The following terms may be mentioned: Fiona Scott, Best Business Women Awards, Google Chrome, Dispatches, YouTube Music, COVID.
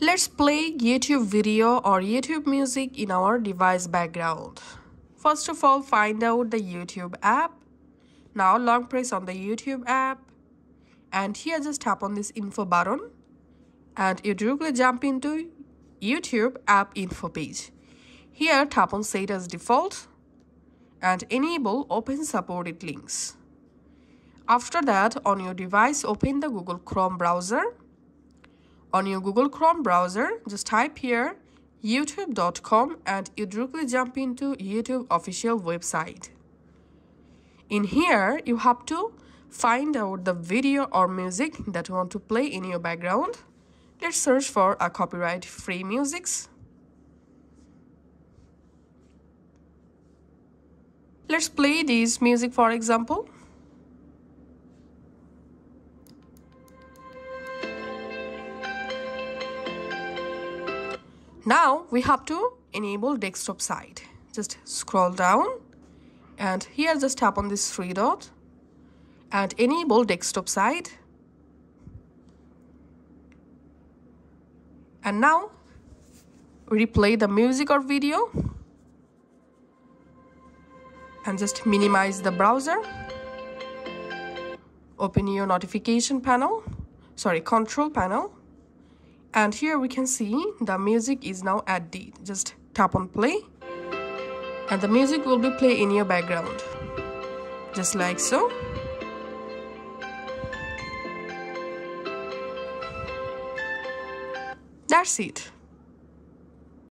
Let's play YouTube video or YouTube music in our device background. First of all, find out the YouTube app. Now long press on the YouTube app. And here just tap on this info button. And you directly jump into YouTube app info page. Here tap on set as default. And enable open supported links. After that, on your device open the Google Chrome browser. On your Google Chrome browser, just type here youtube.com and you directly jump into YouTube official website. In here, you have to find out the video or music that you want to play in your background. Let's search for a copyright-free musics. Let's play this music, for example. Now we have to enable desktop side. Just scroll down and here just tap on this three dot and enable desktop side. And now replay the music or video and just minimize the browser. Open your notification panel, control panel. And here we can see the music is now added. Just tap on play and the music will be played in your background. Just like so. That's it.